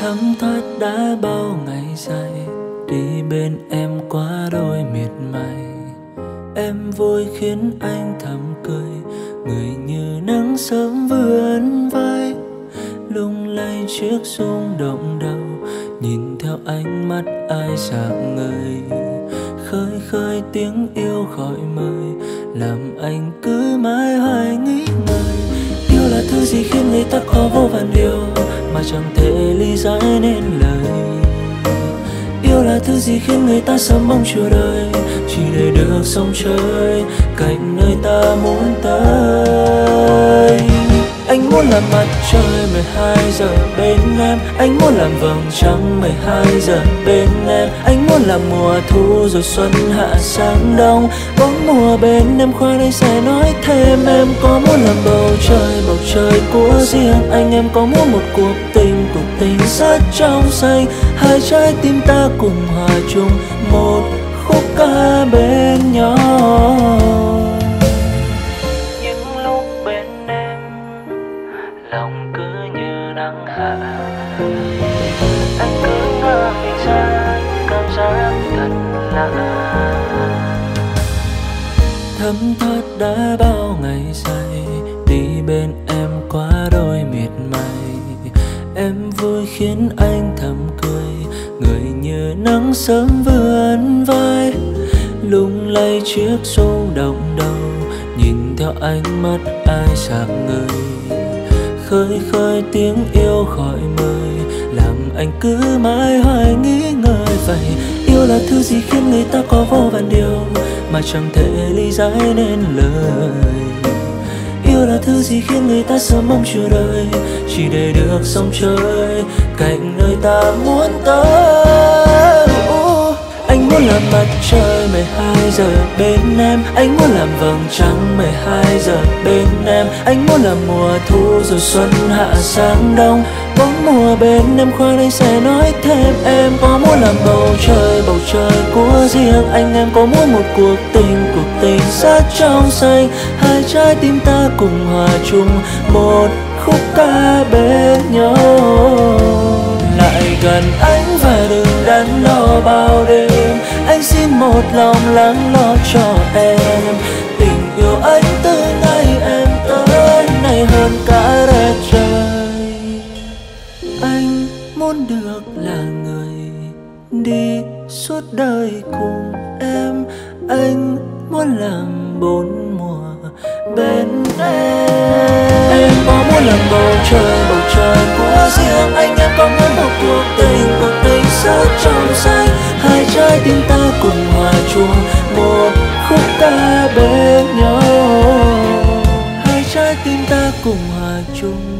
Thấm thoát đã bao ngày dài, đi bên em quá đôi miệt mài. Em vui khiến anh thầm cười, người như nắng sớm vươn vai. Lung lay chiếc rung động đầu, nhìn theo ánh mắt ai rạng ngời. Khơi khơi tiếng yêu gọi mời, làm anh cứ mãi hoài nghĩ ngợi. Yêu là thứ gì khiến người ta có vô vàn điều mà chẳng thể lý giải nên lời. Yêu là thứ gì khiến người ta sớm mong chờ đợi, chỉ để được sóng chơi cạnh nơi ta muốn tới. Anh muốn làm mặt trời 12 giờ bên em, anh muốn làm vầng trăng 12 giờ bên em. Anh muốn làm mùa thu rồi xuân hạ sang đông, bóng mùa bên em khoan anh sẽ nói thêm. Em có muốn làm bầu trời của riêng anh. Em có muốn một cuộc tình rất trong xanh, hai trái tim ta cùng hòa chung một khúc ca bên nhau. Lòng cứ như nắng hạ, anh cứ ngỡ mình ra cảm giác thật lạ. Thấm thoát đã bao ngày dài, đi bên em quá đôi miệt mài. Em vui khiến anh thầm cười, người như nắng sớm vươn vai. Lung lay chiếc rung động đầu, nhìn theo ánh mắt ai rạng ngời. Khơi khơi tiếng yêu khỏi mời, làm anh cứ mãi hoài nghĩ ngợi. Vậy yêu là thứ gì khiến người ta có vô vàn điều mà chẳng thể lý giải nên lời. Yêu là thứ gì khiến người ta sớm mong chờ đợi, chỉ để được sóng chơi cạnh nơi ta muốn tới. Anh muốn làm mặt trời 12 giờ bên em, anh muốn làm vầng trăng 12 giờ bên em. Anh muốn làm mùa thu rồi xuân hạ sang đông, bóng mùa bên em khoan anh sẽ nói thêm. Em có muốn làm bầu trời của riêng anh. Em có muốn một cuộc tình rất trong xanh, hai trái tim ta cùng hòa chung một khúc ca bên nhau. Lại gần anh và đừng đắn đo bao đêm, anh xin một lòng lắng lo cho em. Tình yêu anh từ nay em tới này hơn cả đất trời. Anh muốn được là người đi suốt đời cùng em. Anh muốn làm bốn mùa bên em. Em có muốn làm bầu trời của riêng anh. Em có muốn một cuộc tình rất trong xanh, hai trái tim ta cùng hòa chung một khúc ca bên nhau. Hai trái tim ta cùng hòa chung.